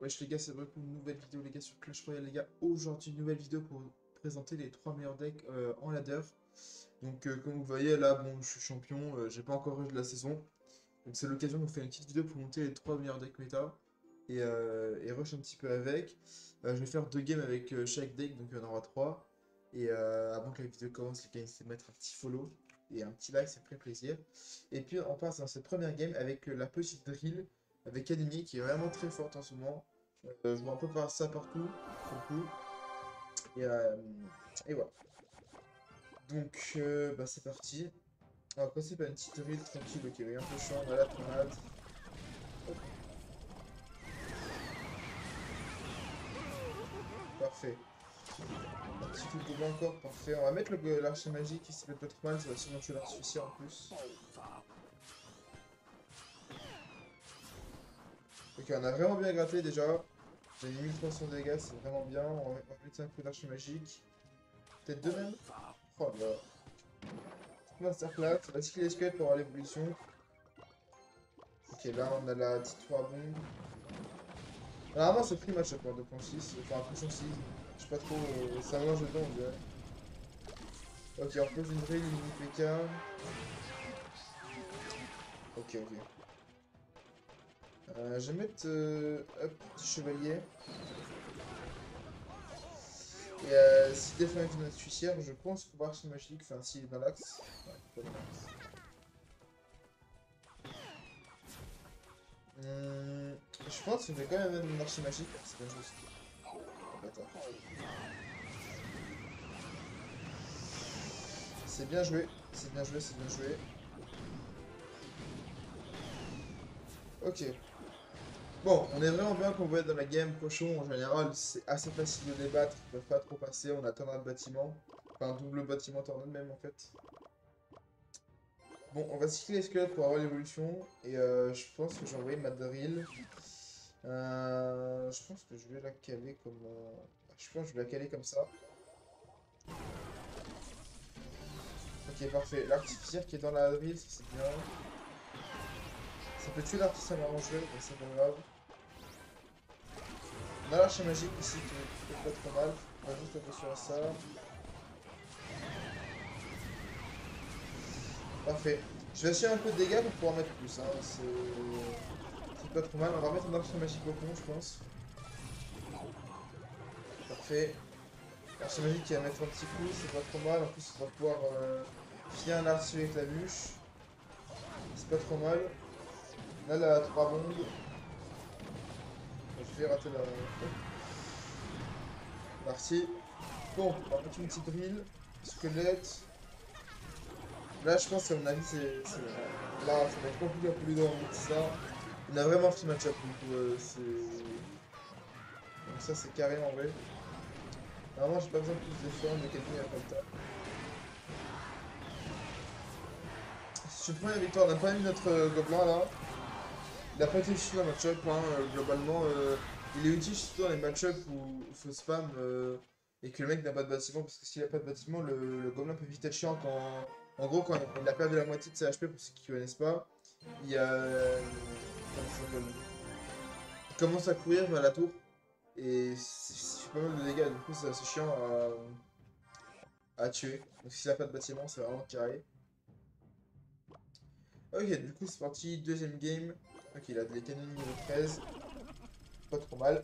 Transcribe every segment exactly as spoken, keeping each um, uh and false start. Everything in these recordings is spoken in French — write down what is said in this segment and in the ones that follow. Wesh les gars, c'est beaucoup une nouvelle vidéo les gars sur Clash Royale les gars. Aujourd'hui une nouvelle vidéo pour vous présenter les trois meilleurs decks euh, en ladder. Donc euh, comme vous voyez là, bon je suis champion, euh, j'ai pas encore eu de la saison. Donc c'est l'occasion de vous faire une petite vidéo pour monter les trois meilleurs decks méta et, euh, et rush un petit peu avec. Euh, je vais faire deux games avec euh, chaque deck, donc il y en aura trois. Et euh, avant que la vidéo commence, les gars, n'hésitez pas à mettre un petit follow et un petit like, ça me ferait plaisir. Et puis on passe dans cette première game avec euh, la petite drill. Avec Anémie qui est vraiment très forte en ce moment. Euh, je vois un peu par ça partout. partout. Et, euh, et voilà. Donc, euh, bah, c'est parti. On va passer par une petite drill tranquille. Ok, oui, un peu chiant. Voilà, tomate. Parfait. Un petit coup de blanc encore. Parfait. On va mettre l'archer magique qui s'appelle pas trop mal. Ça va sûrement tuer l'artificier en plus. Ok, on a vraiment bien gratté déjà. J'ai mis mille trois cents dégâts, c'est vraiment bien. On va mettre un coup d'archer magique. Peut-être deux même. Oh là. Masterclass. On va tiquer les squelettes pour avoir l'évolution. Ok, là on a la petite trois bombe. Normalement c'est free match à part deux point six. Enfin, pression six. Je sais pas trop. Euh, ça mange dedans, on dirait. Ok, on pose une drill, une P K. Ok, ok. Euh, je vais mettre euh, hop, petit chevalier. Et euh, si défend avec notre suicière, je pense qu'on va voir ce magique. Enfin, s'il est dans l'axe. Ouais, hum, je pense que je vais quand même mettre mon archi magique. C'est pas juste. C'est bien joué. C'est bien joué, c'est bien joué. Ok. Bon, on est vraiment bien qu'on voit dans la game, cochon, en général, c'est assez facile de débattre, ils ne peuvent pas trop passer, on atteindra le bâtiment. Enfin, double bâtiment tornade même, en fait. Bon, on va cycler les squelettes pour avoir l'évolution, et euh, je pense que j'ai envoyé ma drill. Euh, je pense que je vais la caler comme... Euh... Je pense que je vais la caler comme ça. Ok, parfait. L'artificier qui est dans la drill, c'est bien. Ça peut tuer l'artiste, ça m'arrangerait, mais c'est pas grave. On a l'archer magique ici qui est pas trop mal. On va juste attention à ça. Parfait. Je vais assurer un peu de dégâts pour pouvoir mettre plus. Hein. C'est pas trop mal. On va mettre un archer magique au con, je pense. Parfait. L'archer magique qui va mettre un petit coup, c'est pas trop mal. En plus, on va pouvoir euh, filer un archer avec la bûche. C'est pas trop mal. Là, la trois bombes. Je vais rater la. Parti. Bon, on va mettre une petite drill. Squelette. Là, je pense qu'à mon avis, c'est. Là, ça va être compliqué à plus d'en mettre ça. On a vraiment fait match-up. Donc, euh, c'est. Donc, ça, c'est carré en vrai. Normalement, j'ai pas besoin de plus d'efforts, mais quelqu'un il a pas le temps. Si je prends la victoire, on n'a pas mis notre euh, gobelin là. Il a pas été utile dans le match-up, hein. euh, globalement euh, il est utile surtout dans les match-up où il faut spam euh, et que le mec n'a pas de bâtiment, parce que s'il n'a pas de bâtiment, le, le gobelin peut vite être chiant quand... En gros, quand il a perdu la moitié de ses H P, pour ceux qui ne connaissent pas, il, euh, il commence à courir vers la tour et c'est pas mal de dégâts, du coup c'est assez chiant à, à tuer. Donc s'il n'a pas de bâtiment, c'est vraiment carré. Ok, du coup c'est parti, deuxième game. Ok, il a des canons niveau treize. Pas trop mal.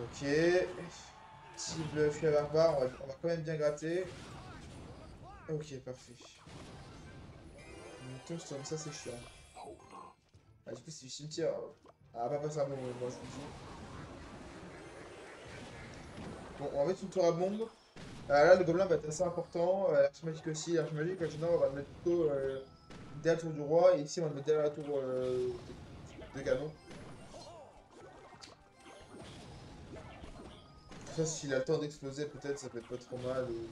Ok. Petit bluff à barbare, on va, on va quand même bien gratter. Ok, parfait. Une toast comme ça, c'est chiant. Ah, du coup, c'est du cimetière. Ah, pas passer un bon, moi je vous dis. Bon, on va mettre une tour à bombe. Ah, là, le gobelin va être assez important. Euh, l'arche magique aussi. L'arche magique, maintenant, on va le mettre plutôt. Euh... derrière la tour du roi, et ici on va le mettre derrière la tour euh, de, de canon. Ça, s'il a le temps d'exploser, peut-être ça peut être pas trop mal. Et...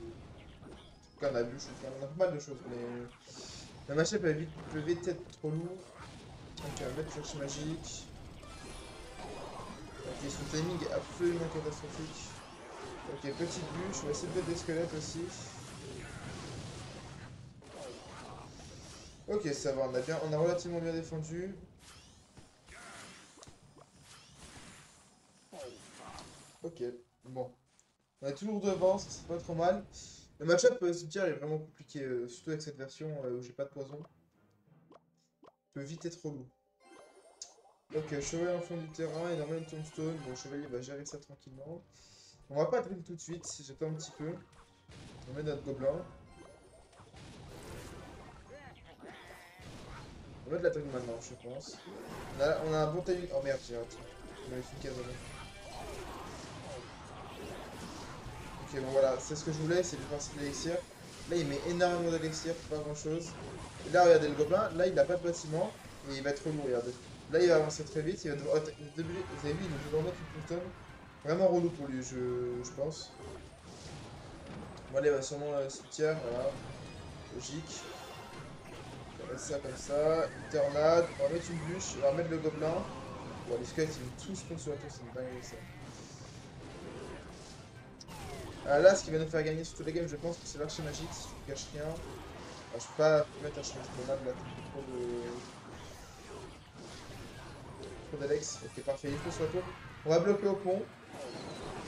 En tout cas, on a vu, on a pas mal de choses, mais la machette peut vite, peut vite être trop lourd. Donc, on va mettre l'arche magique. Ok, son timing est absolument catastrophique. Ok, petite bûche, on va essayer de mettre des squelettes aussi. Ok, ça va, on a, bien, on a relativement bien défendu. Ok, bon. On est toujours devant, ça c'est pas trop mal. Le match-up euh, cimetière est vraiment compliqué, euh, surtout avec cette version euh, où j'ai pas de poison. Peut vite être relou. Ok, chevalier en fond du terrain, il emmène tombstone. Bon, chevalier va gérer ça tranquillement. On va pas dream tout de suite, j'attends un petit peu. On met notre gobelin. On va de la dream maintenant, je pense. On a, on a un bon timing. Oh merde, j'ai raté. On avait fait une case avant. Ok, bon voilà, c'est ce que je voulais, c'est le principe de l'élixir. Là, il met énormément d'élixir, pas grand chose. Et là, regardez le gobelin, là, il a pas de bâtiment, et il va être relou, regardez. Là, il va avancer très vite, il va devoir... Oh, vous avez vu, il nous doit remettre une tombstone. Vraiment relou pour lui, je, je pense. Bon, allez, il va sûrement euh, cimetière, voilà. Logique. Il va mettre ça comme ça, une tornade, on va mettre une bûche, on va mettre le gobelin. Bon, les squelettes, ils vont tous prendre sur la tour, c'est une dinguerie ça. Ah là, ce qui va nous faire gagner sur toutes les games, je pense que c'est l'archer magique, si je ne cache rien. Alors, je peux pas mettre un chemin explosable là, trop de... Trop d'Alex, ok parfait, il faut sur la tour. On va bloquer au pont.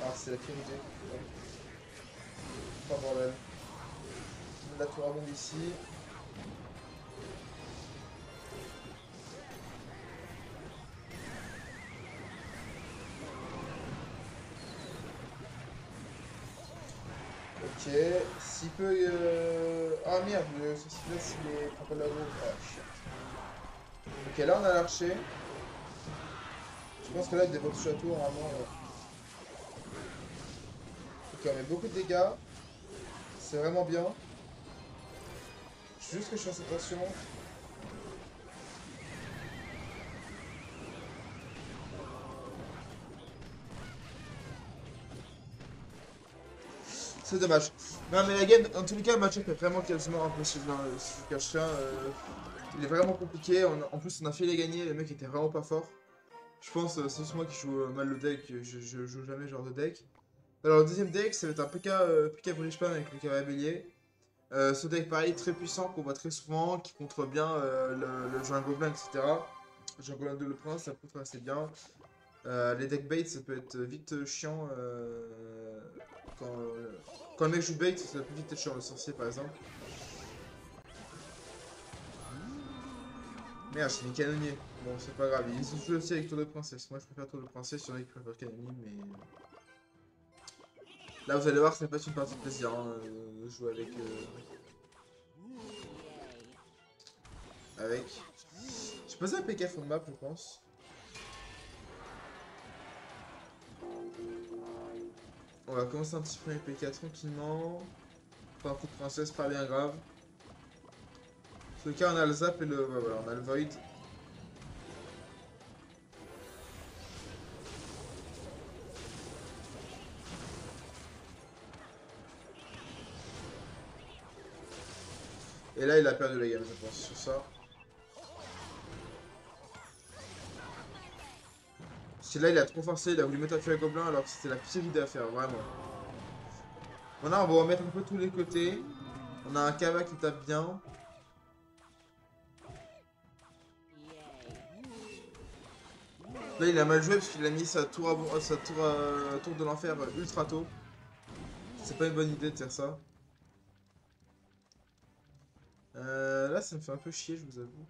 Ah, c'est la pire idée. Ouais. Pas bordel. La tour à bombe ici. Ok, s'il peut... Euh... Ah merde, le ceci là, s'il est... prend pas de la bombe. Ah shit. Ok, là on a l'archer. Je pense que là il débloque le château normalement. Ouais. Ok, on met beaucoup de dégâts. C'est vraiment bien. Je veux juste que je fasse attention. C'est dommage. Non mais la game, en tous les cas, le match-up est vraiment quasiment impossible. Hein, si je vous cache rien, euh, il est vraiment compliqué. On, en plus, on a fait les gagner. Le mec était vraiment pas fort. Je pense, euh, c'est juste moi qui joue euh, mal le deck. Je, je joue jamais ce genre de deck. Alors, le deuxième deck, ça va être un P K, euh, P K Bridgepan avec le Karabellier. Euh, ce deck, pareil, très puissant, qu'on voit très souvent, qui contre bien euh, le, le Jean Goblin, et cetera. Jean Goblin de le Prince, ça contre assez bien. Euh, les deck bait, ça peut être vite chiant. Euh... Quand, euh, quand le mec joue bait, ça va plus vite être sur le sorcier par exemple. Merde, j'ai mis canonnier. Bon, c'est pas grave. Ils jouent aussi avec tour de princesse. Moi, je préfère tour de princesse. Il y en a qui préfèrent canonnier, mais. Là, vous allez voir, ça passe une partie de plaisir. Hein, euh, jouer avec. Euh... Avec. J'ai posé un P K fond de map, je pense. On va commencer un petit premier P K tranquillement. Pas un coup de princesse, pas bien grave. En tout cas, on a le zap et le. Bah voilà, on a le void. Et là, il a perdu la game, je pense, sur ça. Là il a trop forcé, il a voulu mettre à tuer le gobelin alors que c'était la pire idée à faire, vraiment. Voilà, on va remettre un peu tous les côtés. On a un Kava qui tape bien. Là il a mal joué parce qu'il a mis sa tour à, sa tour, à, tour de l'enfer ultra tôt. C'est pas une bonne idée de faire ça. Euh, là ça me fait un peu chier, je vous avoue.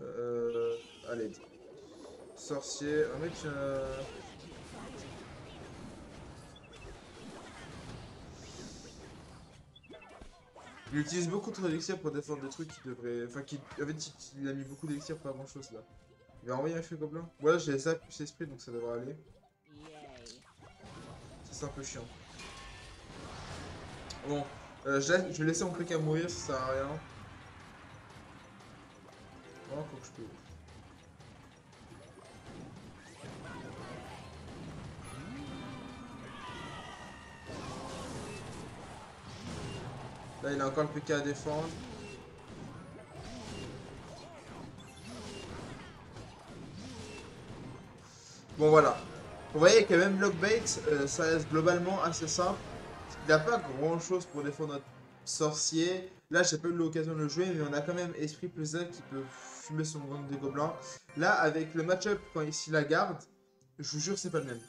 Euh... Allez. Sorcier. Un mec... Euh... Il utilise beaucoup trop d'élixir pour défendre des trucs qui devraient... Enfin, qui... En fait, il a mis beaucoup d'élixir pour pas grand chose, là. Il va envoyer un feu gobelin. Voilà, j'ai ça plus esprit, donc ça devrait aller. C'est un peu chiant. Bon. Euh, je vais laisser mon truc à mourir, ça sert à rien. Voilà, quand je peux... Là, il a encore le P K à défendre. Bon, voilà. Vous voyez que même Lockbait, euh, ça reste globalement assez simple. Il n'a pas grand-chose pour défendre notre sorcier. Là, j'ai pas eu l'occasion de le jouer, mais on a quand même Esprit plus un qui peut fumer son gang des gobelins. Là, avec le match-up, quand il la garde, Je vous jure, c'est pas le même.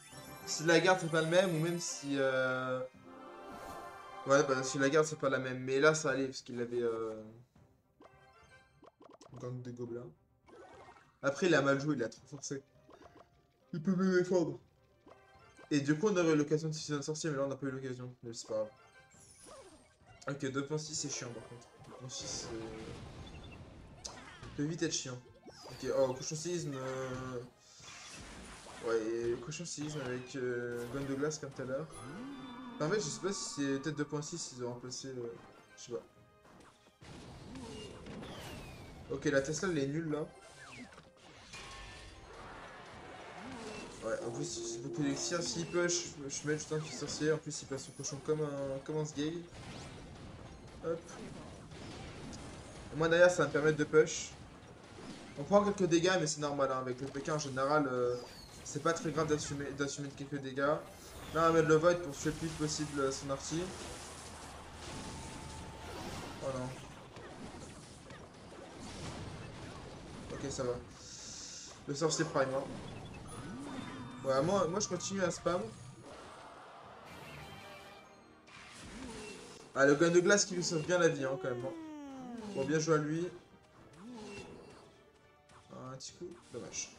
Si la garde, c'est pas le même, ou même si... Euh... Ouais, bah si la garde, c'est pas la même. Mais là, ça allait, parce qu'il avait... Euh... Gang de gobelins. Après, il a mal joué, il a trop forcé. Il peut me défendre. Et du coup, on aurait eu l'occasion de six un sorcier, mais là, on n'a pas eu l'occasion. Mais c'est pas grave. Ok, deux point six, c'est chiant, par contre. deux point six, c'est... Il peut vite être chiant. Ok, oh, cochon séisme... Euh... Ouais, cochon séisme avec euh, gun de glace, comme tout à l'heure. En fait, je sais pas si c'est peut-être deux point six, ils ont remplacé... Euh... Je sais pas. Ok, la Tesla, elle est nulle, là. Ouais, en plus c'est beaucoup d'élixir, s'il push, je mets juste un petit sorcier, en plus il passe son cochon comme un, comme un sgay. Hop. Et moi derrière ça va me permettre de push. On prend quelques dégâts mais c'est normal, hein. Avec le P K en général, euh, c'est pas très grave d'assumer d'assumer quelques dégâts. Là on va mettre le Void pour tuer le plus possible son arty. Oh non. Ok ça va. Le sorcier prime, hein. Ouais, moi, moi je continue à spam. Ah, le gun de glace qui lui sauve bien la vie, hein, quand même. Hein. Bon, bien joué à lui. Un petit coup, dommage.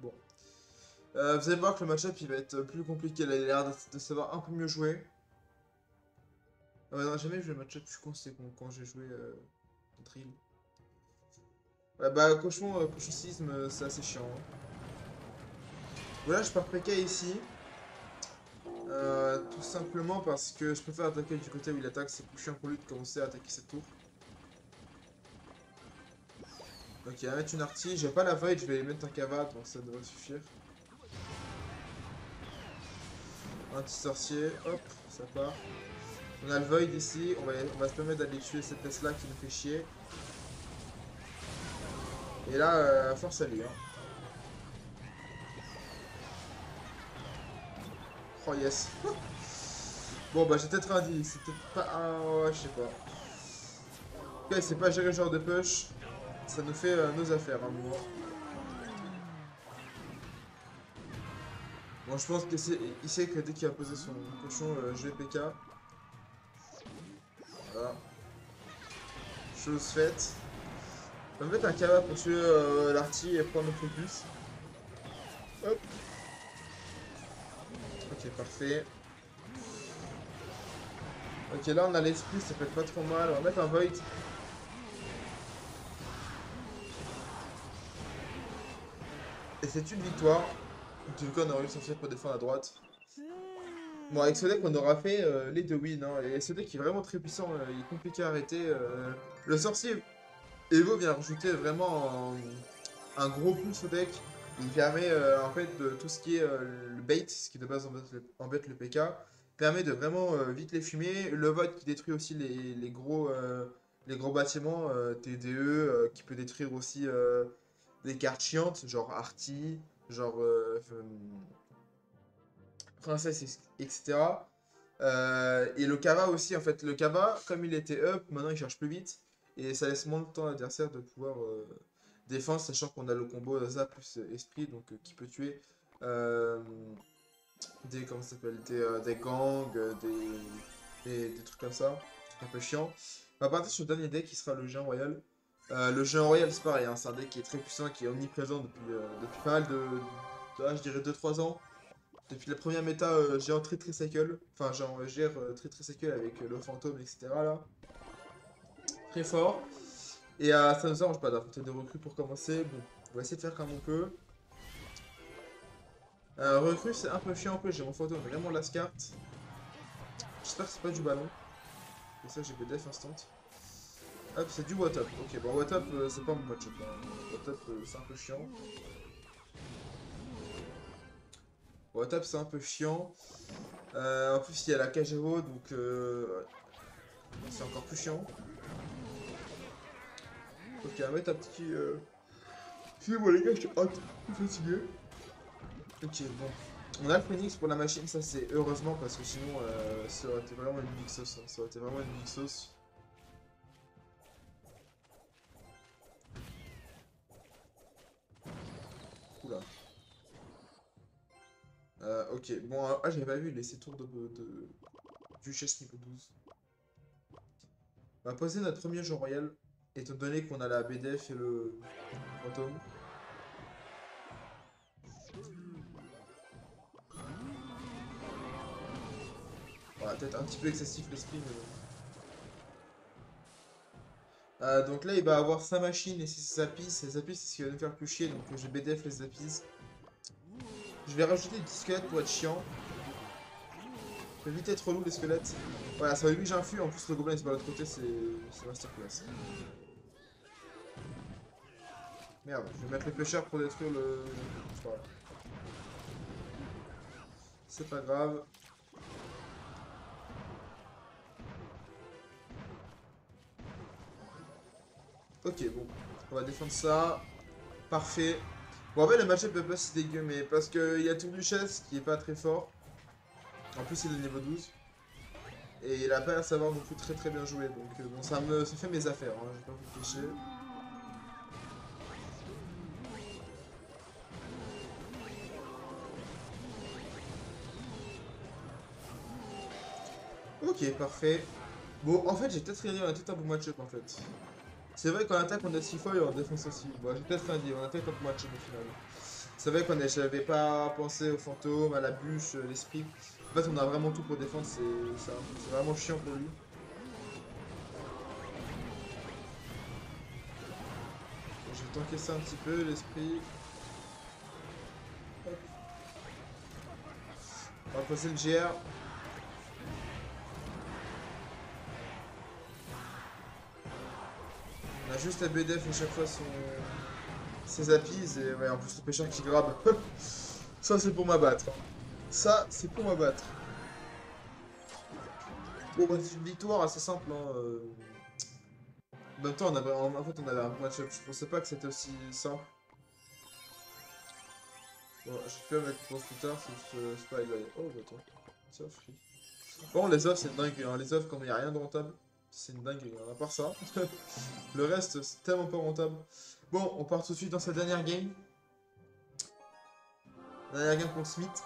Bon. Euh, vous allez voir que le match-up il va être plus compliqué. Là, il a l'air de, de savoir un peu mieux jouer. Ah, bah non, jamais joué le match-up, je suis con, c'est con quand j'ai joué euh, le drill. Ouais, bah, cochon, euh, cochon séisme, euh, c'est assez chiant. Hein. Voilà, je pars P K ici. Euh, tout simplement parce que je préfère attaquer du côté où il attaque, c'est plus chiant pour lui de commencer à attaquer cette tour. Ok, il va mettre une artie. J'ai pas la void, je vais mettre un cavade, donc ça devrait suffire. Un petit sorcier, hop, ça part. On a le void ici, on va, on va se permettre d'aller tuer cette Tesla qui nous fait chier. Et là, euh, force à lui. Hein. Oh yes. Bon bah j'ai peut-être un dix, c'est peut-être pas un... Ouais, je sais pas. En tout cas, il sait pas gérer le genre de push. Ça nous fait euh, nos affaires, hein, bon. Bon, je pense qu'il sait que dès qu'il va poser son cochon, euh, je vais P K. Voilà. Chose faite. On va mettre un K B pour tuer euh, l'arty et prendre le focus. Hop. Ok, parfait. Ok, là on a l'esprit, ça fait pas trop mal. On va mettre un Void. Et c'est une victoire. Du coup, on aurait eu le sorcier pour défendre à droite. Bon, avec ce deck, on aura fait euh, les deux wins. Hein. Et ce deck est vraiment très puissant. Euh, il est compliqué à arrêter. Euh, le sorcier Evo vient rajouter vraiment un, un gros plus au deck. Il permet euh, en fait de tout ce qui est euh, le bait, ce qui de base embête le P K, permet de vraiment euh, vite les fumer. Le vote qui détruit aussi les, les, gros, euh, les gros bâtiments, euh, T D E, euh, qui peut détruire aussi euh, des cartes chiantes, genre Arty, genre euh, euh, Princesse, et cetera. Euh, et le Kava aussi, en fait, le Kava, comme il était up, maintenant il charge plus vite. Et ça laisse moins de temps à l'adversaire de pouvoir euh, défendre, sachant qu'on a le combo Z A plus esprit, donc euh, qui peut tuer euh, des, comment ça s'appelle, des, euh, des gangs, euh, des, des, des trucs comme ça, un peu chiant. On va partir sur le dernier deck qui sera le Géant Royal. Euh, le Géant Royal c'est pareil, hein, c'est un deck qui est très puissant, qui est omniprésent depuis, euh, depuis pas mal de, de ah, je dirais deux trois ans. Depuis la première méta euh, Géant très très cycle, enfin Géant euh, G R euh, très très cycle avec euh, le fantôme, et cetera là. Très fort et euh, ça nous arrange pas d'affronter des recrues pour commencer. Bon, on va essayer de faire comme on peut. Euh, recrue, c'est un peu chiant. En plus, j'ai mon photo vraiment la carte. J'espère que c'est pas du ballon. Et ça, j'ai def instant. Hop, c'est du what up. Ok, bon, what up, euh, c'est pas mon match-up. Hein. What up, euh, c'est un peu chiant. What up, c'est un peu chiant. Euh, en plus, il y a la K G O donc euh, c'est encore plus chiant. Ok, on va mettre un petit... Euh... Excusez-moi les gars, je suis hot, je suis fatigué. Ok, bon. On a le Phoenix pour la machine, ça c'est heureusement, parce que sinon, euh, ça aurait été vraiment une big sauce. Hein. Ça aurait été vraiment une big sauce. Euh, ok, bon, euh, ah, j'avais pas vu les sept tours de, de... duchesse niveau douze. On va poser notre premier jeu royal, étant donné qu'on a la B D F et le fantôme. Voilà, peut-être un petit peu excessif le spin. Mais... Euh, donc là, il va avoir sa machine et ses zappies. Ses zappies, c'est ce qui va nous faire plus chier, donc je B D F les zappies. Je vais rajouter des petits squelettes pour être chiant. Je vais vite être relou les squelettes. Voilà, ça oblige infus, en plus le gobelin il se bat de l'autre côté, c'est Masterclass. Merde, je vais mettre le pêcheur pour détruire le... Voilà. C'est pas grave. Ok, bon. On va défendre ça. Parfait. Bon, en fait, le match-up peut pas si dégueu, mais parce qu'il y a tout duchesse qui est pas très fort. En plus, il est de niveau douze. Et il a pas l'air de savoir beaucoup très très bien jouer. Donc, euh, bon, ça me ça fait mes affaires, hein, je vais pas vous cacher. Ok, parfait. Bon, en fait, j'ai peut-être rien dit, on a tout un bon match-up en fait. C'est vrai qu'en attaque on a six fois et en défense aussi. Bon, j'ai peut-être rien dit, on attaque comme match au final. C'est vrai qu'on n'avait pas pensé aux fantômes, à la bûche, euh, l'esprit. En fait on a vraiment tout pour défendre, c'est vraiment chiant pour lui. Je vais tanker ça un petit peu, l'esprit. On va passer le G R. On a juste la B D F à chaque fois son... ses appies et ouais, en plus le pêcheur qui grabe. Ça c'est pour m'abattre. Ça c'est pour m'abattre. Bon bah c'est une victoire assez simple. Hein. Euh... En même temps on avait... en fait on avait un match-up, je pensais pas que c'était aussi simple. Bon, je peux mettre pour plus tard si je sais pas il va aller. Oh bah attends. Tiens, free. Bon les offres c'est dingue, hein. Les offres quand il n'y a rien de rentable. C'est une dingue, à part ça. Le reste, c'est tellement pas rentable. Bon, on part tout de suite dans sa dernière game. Dernière game contre Smith.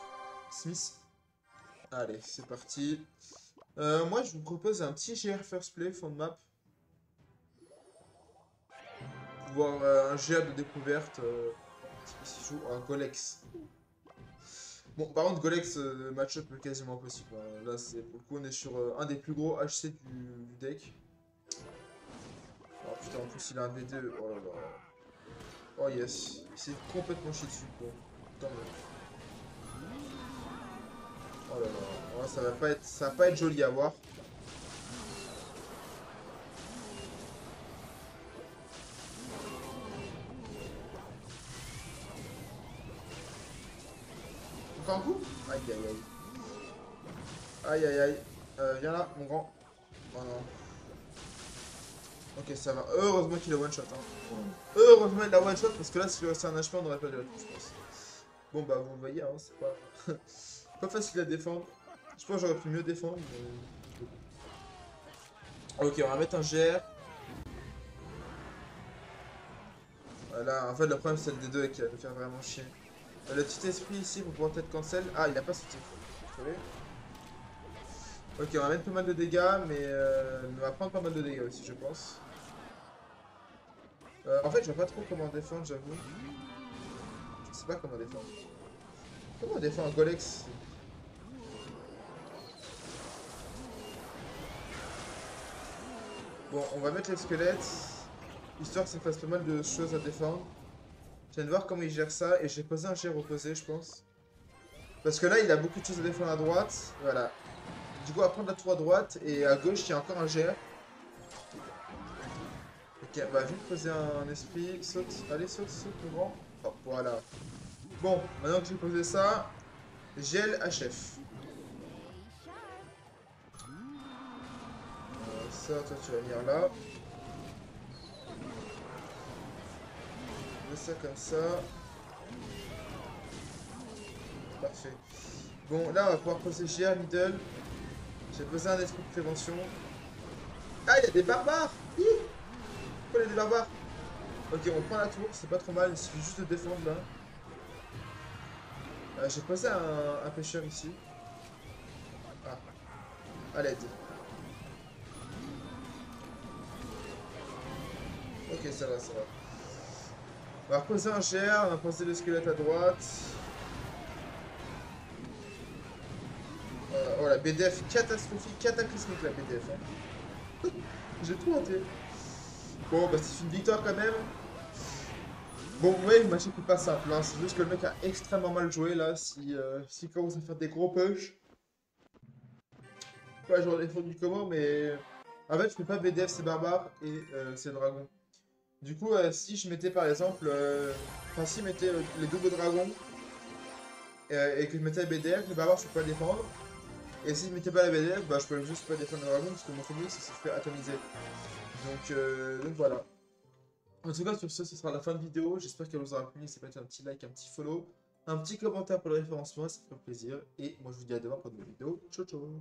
Smith. Allez, c'est parti. Euh, moi, je vous propose un petit G R first play, fond de map. Voir euh, un G R de découverte. Euh, si joue un Golex. Bon, par contre, Golex, euh, match-up quasiment impossible. Hein. Là, c'est pour le coup, on est sur euh, un des plus gros H C du, du deck. Oh putain, en plus, il a un V deux. Oh là là. Oh yes. Il s'est complètement chié dessus. Bon, tant mieux. Oh là là. Oh, ça va pas être, ça va pas être joli à voir. Un coup. Aïe aïe aïe. Aïe aïe aïe. Euh, viens là, mon grand. Oh non. Ok, ça va. Heureusement qu'il a one shot. Hein. Heureusement il a one shot parce que là, si il restait un H P, on aurait perdu la touche, je pense. Bon, bah, vous voyez, hein, c'est pas... pas facile à défendre. Je pense que j'aurais pu mieux défendre. Mais... Ok, on va mettre un G R. Voilà, en fait, le problème, c'est le D deux qui va nous faire vraiment chier. Le petit esprit ici pour pouvoir peut-être cancel. Ah, il a pas sauté. Ok, on va mettre pas mal de dégâts, mais euh, on va prendre pas mal de dégâts aussi, je pense. Euh, en fait, je vois pas trop comment défendre, j'avoue. Je sais pas comment défendre. Comment on défend un Golex? Bon, on va mettre les squelettes, histoire que ça me fasse pas mal de choses à défendre. Je viens de voir comment il gère ça et j'ai posé un G R opposé, je pense. Parce que là, il a beaucoup de choses à défendre à droite. Voilà. Du coup, à prendre la tour à droite et à gauche, il y a encore un G R. Ok, on va vite poser un esprit. Saute, allez, saute, saute, mon grand. Hop, voilà. Bon, maintenant que j'ai posé ça, gel H F. Euh, ça, toi, tu vas venir là. Ça comme ça. Parfait. Bon, là on va pouvoir poser G R middle. J'ai posé un esprit de prévention. Ah, il y a des barbares. Hi. Pourquoi il y a des barbares? Ok, on prend la tour, c'est pas trop mal, il suffit juste de défendre là. Euh, J'ai posé un, un pêcheur ici. Ah. À l'aide. Ok, ça va, ça va. On va reposer un G R, on va poser le squelette à droite. Euh, oh la B D F catastrophique, cataclysmique la B D F. Hein. J'ai tout hanté. Bon, bah c'est une victoire quand même. Bon, vous voyez, le match n'est pas simple. Hein. C'est juste que le mec a extrêmement mal joué là. Si, euh, si commence à faire des gros push. Ouais, genre les fonds du comment, mais. En fait, je peux pas B D F ses barbares et euh, ses dragons. Du coup, euh, si je mettais par exemple, euh, enfin si je mettais euh, les doubles dragons euh, et que je mettais la B D F, les barbares je peux pas défendre. Et si je mettais pas la B D F, bah je peux juste pas défendre les dragons parce que mon Phoenix se fait atomiser. Donc, euh, donc voilà. En tout cas, sur ce, ce sera la fin de vidéo. J'espère qu'elle vous aura plu. N'hésitez pas à mettre un petit like, un petit follow, un petit commentaire pour le référencement, ça fait plaisir. Et moi je vous dis à demain pour de nouvelles vidéos. Ciao ciao.